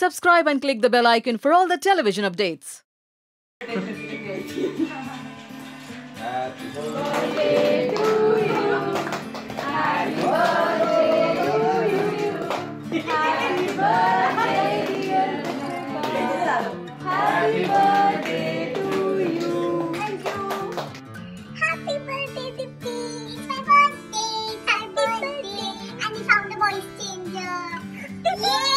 Subscribe and click the bell icon for all the television updates. Happy birthday to you. Happy birthday to you. Happy birthday, dear Dipika. Happy birthday to you. Thank you. Happy birthday, Dipika. It's my birthday. Happy birthday. And we found the voice changer.